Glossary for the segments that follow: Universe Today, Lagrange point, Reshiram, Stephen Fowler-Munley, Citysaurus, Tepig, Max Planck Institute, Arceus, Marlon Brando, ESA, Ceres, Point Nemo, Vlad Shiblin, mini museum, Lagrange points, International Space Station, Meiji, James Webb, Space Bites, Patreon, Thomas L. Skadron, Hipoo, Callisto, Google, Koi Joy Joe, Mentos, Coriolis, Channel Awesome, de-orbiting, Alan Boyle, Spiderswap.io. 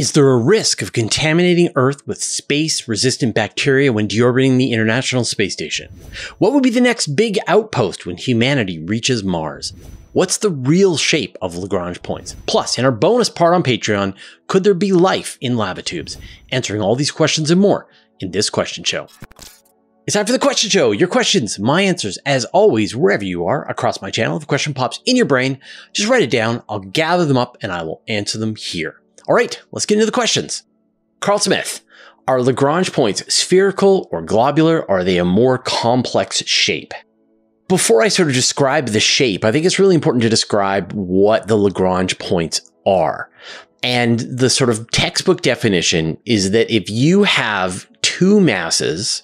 Is there a risk of contaminating Earth with space-resistant bacteria when deorbiting the International Space Station? What would be the next big outpost when humanity reaches Mars? What's the real shape of Lagrange points? Plus, in our bonus part on Patreon, could there be life in lava tubes? Answering all these questions and more in this question show. It's time for the question show. Your questions, my answers, as always, wherever you are across my channel. If a question pops in your brain, just write it down. I'll gather them up and I will answer them here. All right, let's get into the questions. Carl Smith, are Lagrange points spherical or globular? Or are they a more complex shape? Before I sort of describe the shape, I think it's really important to describe what the Lagrange points are. And the sort of textbook definition is that if you have two masses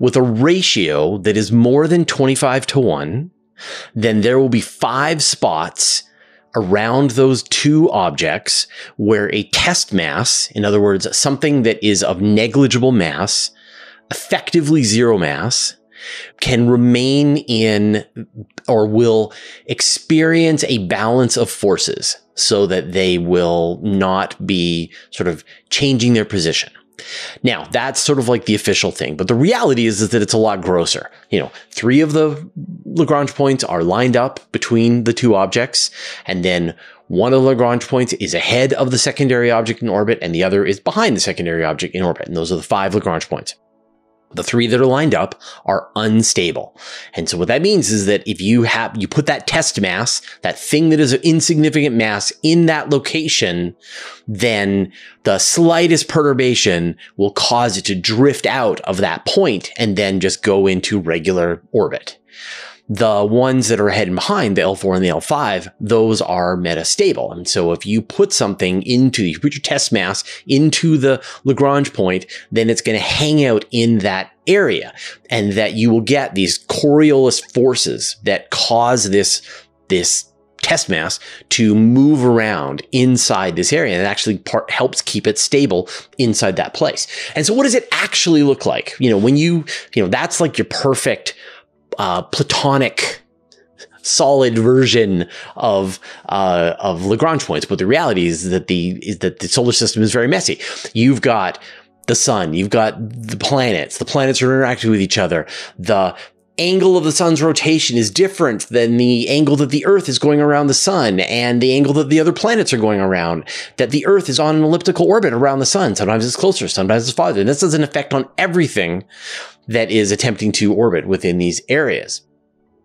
with a ratio that is more than 25:1, then there will be 5 spots around those two objects where a test mass, in other words, something that is of negligible mass, effectively zero mass, can remain in or will experience a balance of forces so that they will not be sort of changing their position. Now, that's sort of like the official thing, but the reality is that it's a lot grosser. You know, 3 of the Lagrange points are lined up between the two objects, and then one of the Lagrange points is ahead of the secondary object in orbit, and the other is behind the secondary object in orbit, and those are the 5 Lagrange points. The 3 that are lined up are unstable. And so what that means is that if you put that test mass, that thing that is an insignificant mass in that location, then the slightest perturbation will cause it to drift out of that point and then just go into regular orbit. The ones that are ahead and behind, the L4 and the L5, those are metastable. And so if you put something you put your test mass into the Lagrange point, then it's going to hang out in that area, and that you will get these Coriolis forces that cause this test mass to move around inside this area, and it actually helps keep it stable inside that place. And so what does it actually look like? You know, when you know, that's like your perfect platonic solid version of Lagrange points, but the reality is that the solar system is very messy. You've got the sun, you've got the planets. The planets are interacting with each other. The angle of the sun's rotation is different than the angle that the Earth is going around the sun, and the angle that the other planets are going around, that the Earth is on an elliptical orbit around the sun. Sometimes it's closer, sometimes it's farther. And this has an effect on everything that is attempting to orbit within these areas.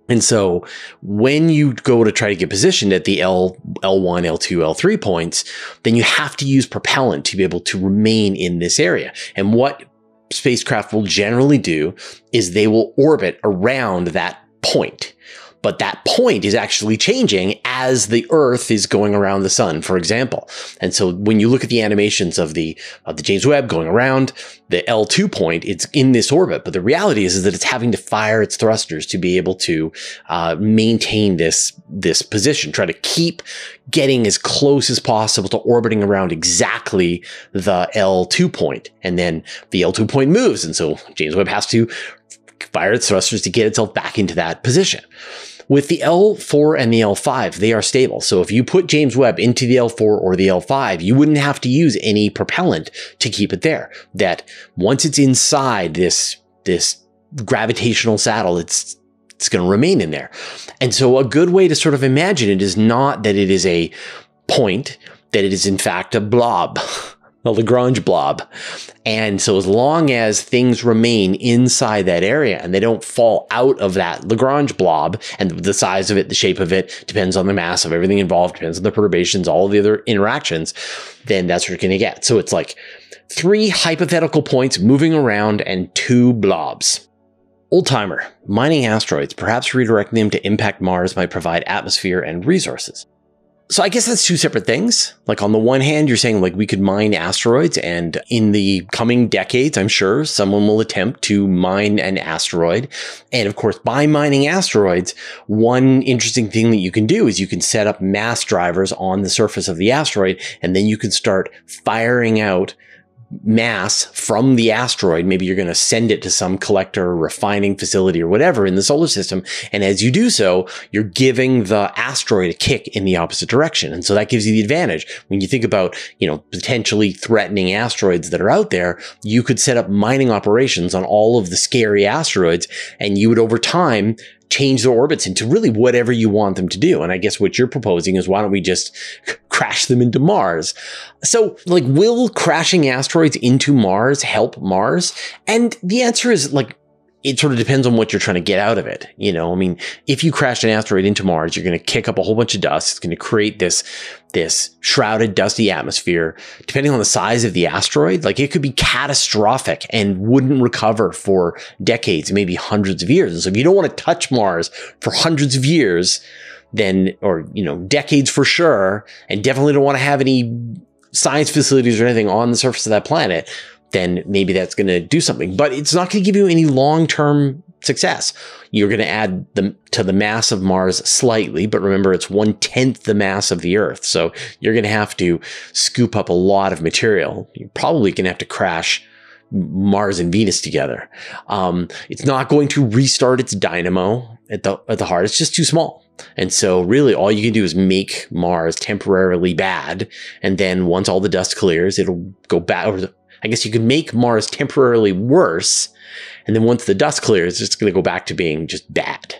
And so when you go to try to get positioned at the L1, L2, L3 points, then you have to use propellant to be able to remain in this area. And what spacecraft will generally do is they will orbit around that point, but that point is actually changing as the Earth is going around the sun, for example. And so when you look at the animations of the James Webb going around the L2 point, it's in this orbit, but the reality is that it's having to fire its thrusters to be able to maintain this position, try to keep getting as close as possible to orbiting around exactly the L2 point. And then the L2 point moves, and so James Webb has to fire its thrusters to get itself back into that position. With the L4 and the L5, they are stable. So if you put James Webb into the L4 or the L5, you wouldn't have to use any propellant to keep it there. That once it's inside this gravitational saddle, it's going to remain in there. And so a good way to sort of imagine it is not that it is a point, that it is in fact a blob. A Lagrange blob. And so as long as things remain inside that area and they don't fall out of that Lagrange blob, and the size of it, the shape of it, depends on the mass of everything involved, depends on the perturbations, all of the other interactions, then that's what you're going to get. So it's like 3 hypothetical points moving around and 2 blobs. Old timer, mining asteroids, perhaps redirecting them to impact Mars might provide atmosphere and resources. So I guess that's two separate things. Like on the one hand, you're saying like we could mine asteroids, and in the coming decades, I'm sure someone will attempt to mine an asteroid. And of course, by mining asteroids, one interesting thing that you can do is you can set up mass drivers on the surface of the asteroid, and then you can start firing out mass from the asteroid. Maybe you're going to send it to some collector or refining facility or whatever in the solar system. And as you do so, you're giving the asteroid a kick in the opposite direction. And so that gives you the advantage. When you think about, you know, potentially threatening asteroids that are out there, you could set up mining operations on all of the scary asteroids, and you would over time change their orbits into really whatever you want them to do. And I guess what you're proposing is, why don't we just crash them into Mars? So, like, will crashing asteroids into Mars help Mars? And the answer is, like, it sort of depends on what you're trying to get out of it. You know, I mean, if you crash an asteroid into Mars, you're going to kick up a whole bunch of dust. It's going to create this shrouded, dusty atmosphere. Depending on the size of the asteroid, like, it could be catastrophic and wouldn't recover for decades, maybe hundreds of years. And so if you don't want to touch Mars for hundreds of years, then, or, you know, decades for sure, and definitely don't want to have any science facilities or anything on the surface of that planet, then maybe that's going to do something. But it's not going to give you any long-term success. You're going to add to the mass of Mars slightly, but remember, it's 1/10 the mass of the Earth. So you're going to have to scoop up a lot of material. You're probably going to have to crash Mars and Venus together. It's not going to restart its dynamo at the heart. It's just too small. And so really all you can do is make Mars temporarily bad. And then once all the dust clears, it'll go back over the... I guess you can make Mars temporarily worse, and then once the dust clears, it's going to go back to being just bad.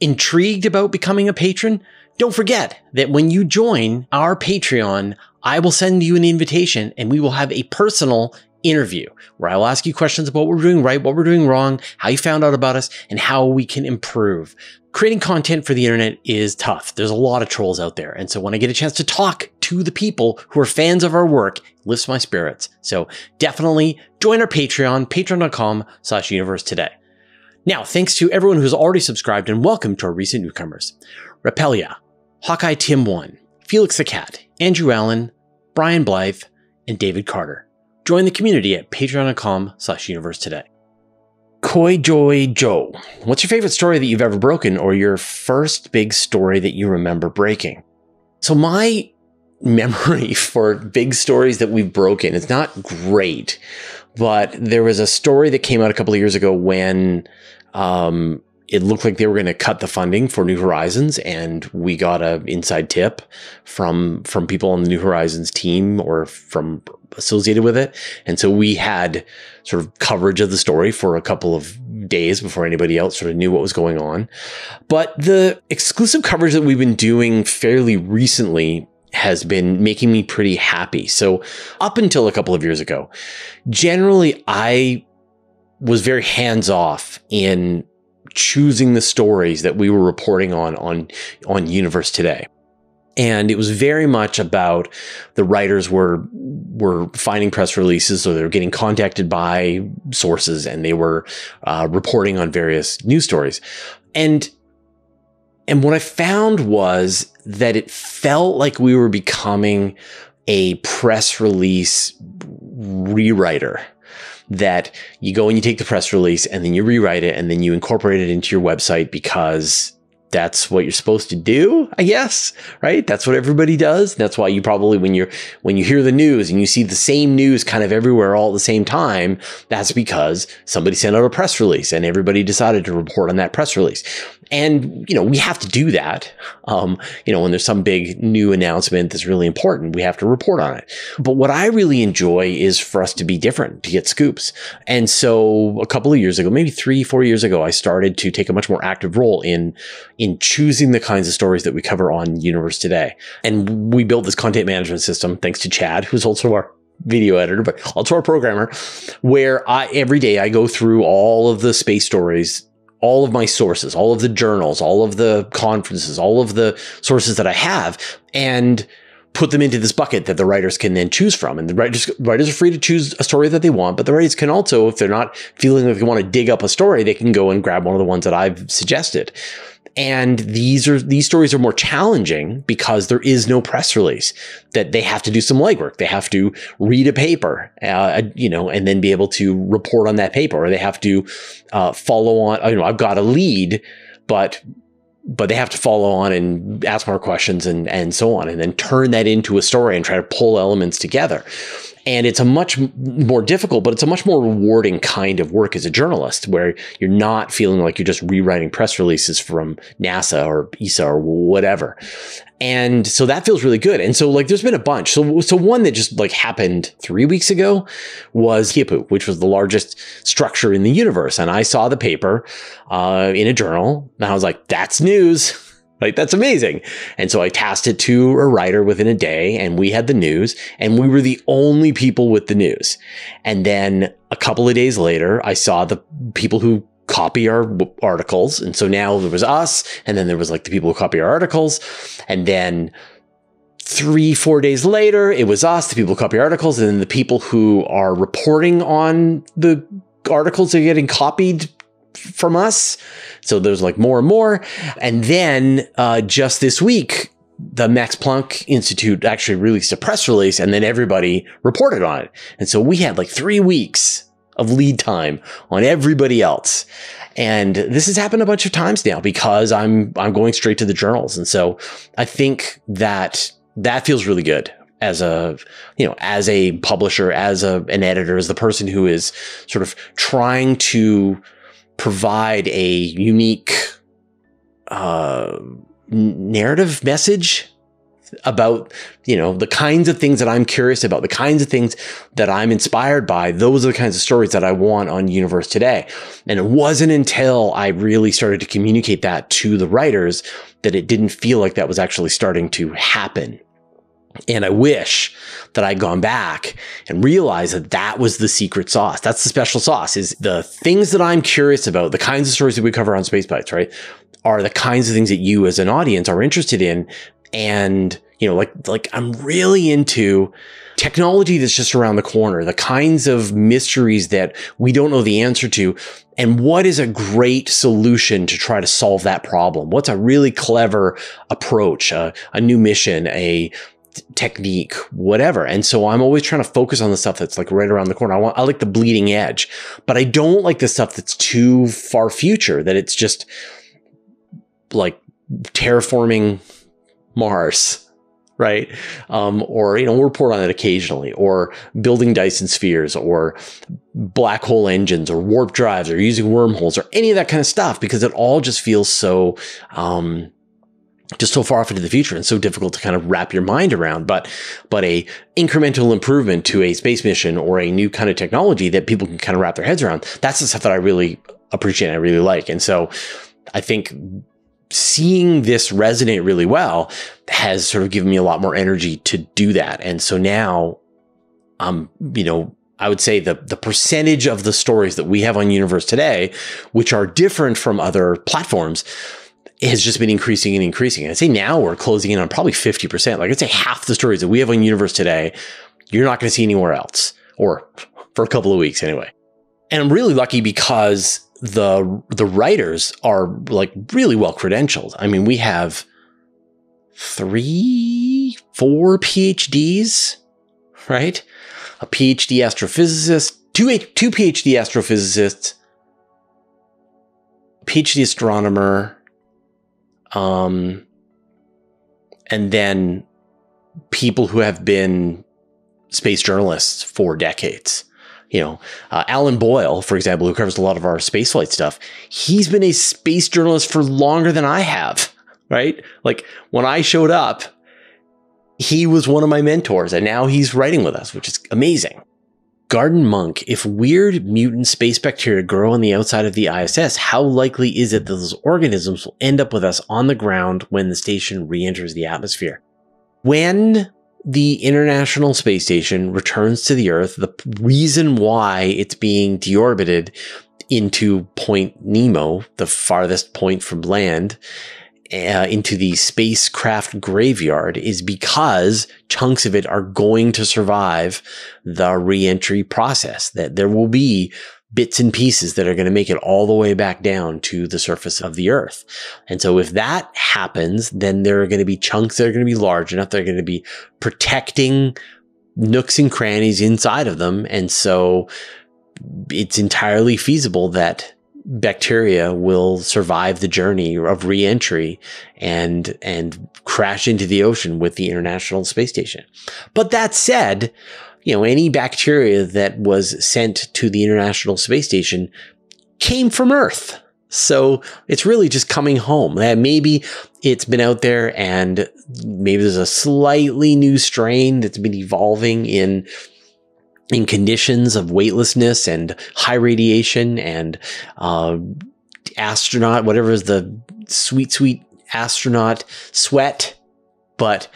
Intrigued about becoming a patron? Don't forget that when you join our Patreon, I will send you an invitation, and we will have a personal interview where I will ask you questions about what we're doing right, what we're doing wrong, how you found out about us, and how we can improve. Creating content for the internet is tough. There's a lot of trolls out there. And so when I get a chance to talk to the people who are fans of our work, it lifts my spirits. So definitely join our Patreon, patreon.com/universetoday. Now, thanks to everyone who's already subscribed, and welcome to our recent newcomers: Rappelia, Hawkeye Tim1, Felix the Cat, Andrew Allen, Brian Blythe, and David Carter. Join the community at patreon.com/universetoday. Koi Joy Joe, what's your favorite story that you've ever broken, or your first big story that you remember breaking? So my memory for big stories that we've broken is not great, but there was a story that came out a couple of years ago when it looked like they were going to cut the funding for New Horizons, and we got an inside tip from people on the New Horizons team or from associated with it. And so we had sort of coverage of the story for a couple of days before anybody else sort of knew what was going on. But the exclusive coverage that we've been doing fairly recently has been making me pretty happy. So up until a couple of years ago, generally I was very hands-off in choosing the stories that we were reporting on Universe Today. And it was very much about the writers were finding press releases, or they were getting contacted by sources, and they were reporting on various news stories. And what I found was that it felt like we were becoming a press release rewriter. That you go and you take the press release, and then you rewrite it, and then you incorporate it into your website because that's what you're supposed to do, I guess, right? That's what everybody does. That's why you probably, when you hear the news and you see the same news kind of everywhere all at the same time, that's because somebody sent out a press release and everybody decided to report on that press release. And, you know, we have to do that. You know, when there's some big new announcement that's really important, we have to report on it. But what I really enjoy is for us to be different, to get scoops. And so a couple of years ago, maybe 3-4 years ago, I started to take a much more active role in choosing the kinds of stories that we cover on Universe Today. And we built this content management system, thanks to Chad, who's also our video editor, but also our programmer, where every day I go through all of the space stories, all of my sources, all of the journals, all of the conferences, all of the sources that I have, and put them into this bucket that the writers can then choose from. And the writers are free to choose a story that they want, but the writers can also, if they're not feeling like they want to dig up a story, they can go and grab one of the ones that I've suggested. And these stories are more challenging because there is no press release, that they have to do some legwork. They have to read a paper, you know, and then be able to report on that paper, or they have to follow on. You know, I've got a lead, but they have to follow on and ask more questions and so on, and then turn that into a story and try to pull elements together. And it's a much more difficult, but it's a much more rewarding kind of work as a journalist, where you're not feeling like you're just rewriting press releases from NASA or ESA or whatever. And so that feels really good. And so like, there's been a bunch. So one that just like happened 3 weeks ago was Hipoo, which was the largest structure in the universe. And I saw the paper in a journal, and I was like, that's news. Like, that's amazing. And so I tasked it to a writer within a day, and we had the news, and we were the only people with the news. And then a couple of days later, I saw the people who copy our articles. And so now there was us, and then there was like the people who copy our articles. And then 3-4 days later, it was us, the people who copy articles, and then the people who are reporting on the articles that are getting copied from us. So there's like more and more. And then just this week, the Max Planck Institute actually released a press release, and then everybody reported on it. And so we had like 3 weeks of lead time on everybody else. And this has happened a bunch of times now because I'm going straight to the journals. And so I think that that feels really good as a, you know, as a publisher, as an editor, as the person who is sort of trying to provide a unique narrative message about, you know, the kinds of things that I'm curious about, the kinds of things that I'm inspired by. Those are the kinds of stories that I want on Universe Today. And it wasn't until I really started to communicate that to the writers that it didn't feel like that was actually starting to happen. And I wish that I'd gone back and realized that that was the secret sauce. That's the special sauce, is the things that I'm curious about, the kinds of stories that we cover on Space Bites, right, are the kinds of things that you as an audience are interested in. And, you know, like I'm really into technology that's just around the corner, the kinds of mysteries that we don't know the answer to. And what is a great solution to try to solve that problem? What's a really clever approach, a new mission, a technique, whatever. And so I'm always trying to focus on the stuff that's like right around the corner. I like the bleeding edge, but I don't like the stuff that's too far future, that it's just like terraforming Mars, right? Or, you know, we'll report on it occasionally, or building Dyson spheres, or black hole engines, or warp drives, or using wormholes, or any of that kind of stuff, because it all just feels so, just so far off into the future and so difficult to kind of wrap your mind around, but a incremental improvement to a space mission or a new kind of technology that people can kind of wrap their heads around. That's the stuff that I really appreciate and I really like. And so I think seeing this resonate really well has sort of given me a lot more energy to do that. And so now I'm, you know, I would say the percentage of the stories that we have on Universe Today, which are different from other platforms, has just been increasing and increasing. And I'd say now we're closing in on probably 50%. Like, I'd say half the stories that we have on Universe Today, you're not going to see anywhere else, or for a couple of weeks anyway. And I'm really lucky because the writers are like really well credentialed. I mean, we have 3-4 PhDs, right? A PhD astrophysicist, two PhD astrophysicists, PhD astronomer, and then people who have been space journalists for decades. You know, Alan Boyle, for example, who covers a lot of our spaceflight stuff, he's been a space journalist for longer than I have, right? Like, when I showed up, he was one of my mentors, and now he's writing with us, which is amazing. Garden Monk, if weird mutant space bacteria grow on the outside of the ISS, how likely is it that those organisms will end up with us on the ground when the station re-enters the atmosphere? When the International Space Station returns to the Earth, the reason why it's being deorbited into Point Nemo, the farthest point from land, into the spacecraft graveyard, is because chunks of it are going to survive the re-entry process, that there will be bits and pieces that are going to make it all the way back down to the surface of the Earth. And so if that happens, then there are going to be chunks that are going to be large enough, they're going to be protecting nooks and crannies inside of them. And so it's entirely feasible that bacteria will survive the journey of re-entry and crash into the ocean with the International Space Station. But that said, you know, any bacteria that was sent to the International Space Station came from Earth. So it's really just coming home. Maybe it's been out there and maybe there's a slightly new strain that's been evolving in conditions of weightlessness and high radiation and astronaut, whatever is the sweet astronaut sweat. But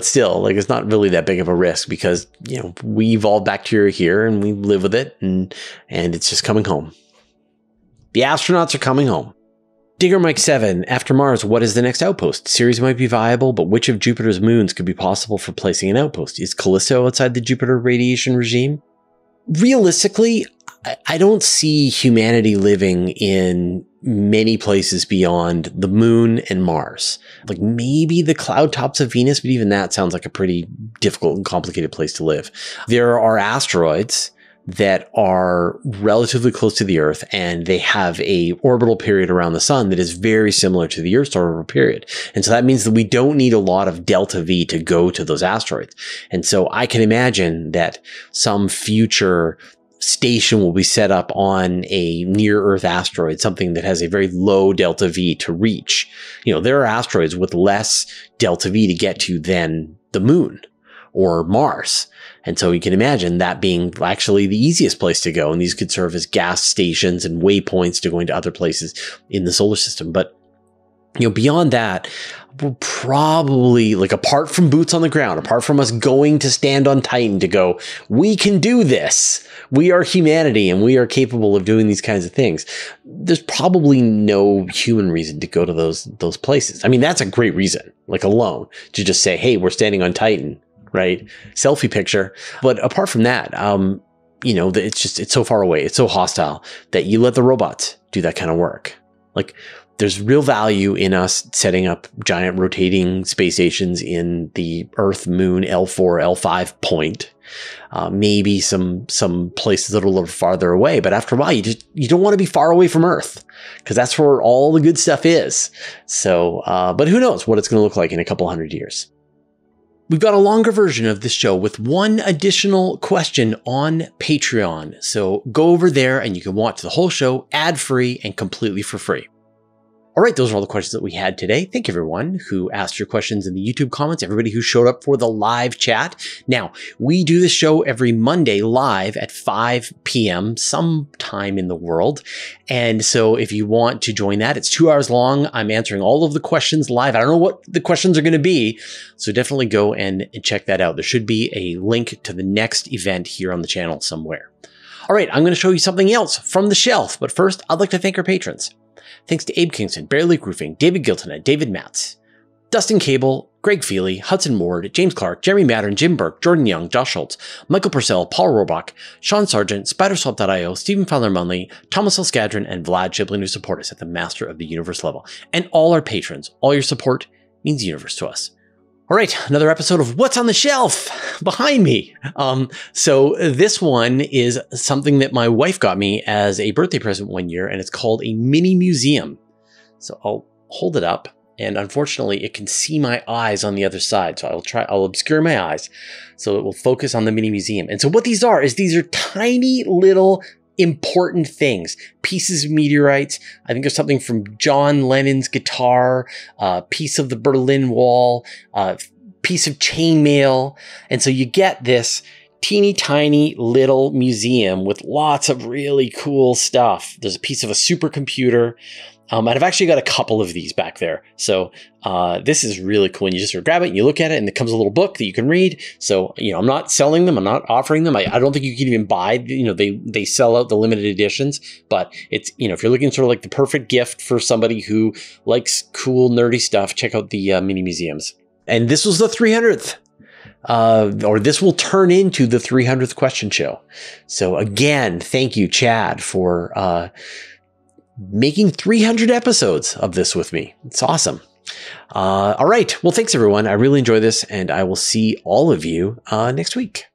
still, like, it's not really that big of a risk because, you know, we evolved bacteria here and we live with it, and it's just coming home. The astronauts are coming home. Digger Mike 7, after Mars, what is the next outpost? Ceres might be viable, but which of Jupiter's moons could be possible for placing an outpost? Is Callisto outside the Jupiter radiation regime? Realistically, I don't see humanity living in many places beyond the moon and Mars. Like maybe the cloud tops of Venus, but even that sounds like a pretty difficult and complicated place to live. There are asteroids that are relatively close to the Earth, and they have a orbital period around the sun that is very similar to the Earth's orbital period. And so that means that we don't need a lot of delta V to go to those asteroids. And so I can imagine that some future station will be set up on a near-Earth asteroid, something that has a very low delta V to reach. You know, there are asteroids with less delta V to get to than the moon or Mars. And so you can imagine that being actually the easiest place to go. And these could serve as gas stations and waypoints to going to other places in the solar system. But, you know, beyond that, we're probably, like, apart from boots on the ground, apart from us going to stand on Titan to go, we can do this. We are humanity and we are capable of doing these kinds of things. There's probably no human reason to go to those places. I mean, that's a great reason, like, alone, to just say, hey, we're standing on Titan. Right? Selfie picture. But apart from that, you know, it's just, it's so far away. It's so hostile that you let the robots do that kind of work. Like, there's real value in us setting up giant rotating space stations in the Earth, Moon, L4, L5 point. Maybe some places that are a little farther away. But after a while, you don't want to be far away from Earth because that's where all the good stuff is. So, but who knows what it's going to look like in a couple hundred years. We've got a longer version of this show with one additional question on Patreon. So go over there and you can watch the whole show ad-free and completely for free. All right, those are all the questions that we had today. Thank everyone who asked your questions in the YouTube comments, everybody who showed up for the live chat. Now, we do this show every Monday live at 5 p.m. sometime in the world. And so if you want to join that, it's 2 hours long. I'm answering all of the questions live. I don't know what the questions are going to be, so definitely go and check that out. There should be a link to the next event here on the channel somewhere. All right, I'm going to show you something else from the shelf, but first, I'd like to thank our patrons. Thanks to Abe Kingston, Bear Lake Roofing, David Gilton, David Matz, Dustin Cable, Greg Feely, Hudson Ward, James Clark, Jeremy Mattern, Jim Burke, Jordan Young, Josh Schultz, Michael Purcell, Paul Rohrbach, Sean Sargent, Spiderswap.io, Stephen Fowler-Munley, Thomas L. Skadron, and Vlad Shiblin, who support us at the Master of the Universe level. And all our patrons, all your support means the universe to us. All right, another episode of What's on the Shelf behind me. So this one is something that my wife got me as a birthday present one year, and it's called a mini museum. So I'll hold it up, and unfortunately it can see my eyes on the other side. So I'll obscure my eyes so it will focus on the mini museum. And so what these are is these are tiny little important things, pieces of meteorites. I think there's something from John Lennon's guitar, piece of the Berlin Wall, piece of chainmail. And so you get this teeny tiny little museum with lots of really cool stuff. There's a piece of a supercomputer. And I've actually got a couple of these back there. So this is really cool. And you just sort of grab it and you look at it and it comes a little book that you can read. So, you know, I'm not selling them. I'm not offering them. I don't think you can even buy, you know, they sell out the limited editions, but it's, you know, if you're looking sort of like the perfect gift for somebody who likes cool, nerdy stuff, check out the mini museums. And this was the 300th. Or this will turn into the 300th question show. So again, thank you, Chad, for making 300 episodes of this with me. It's awesome. All right. Well, thanks everyone. I really enjoy this and I will see all of you next week.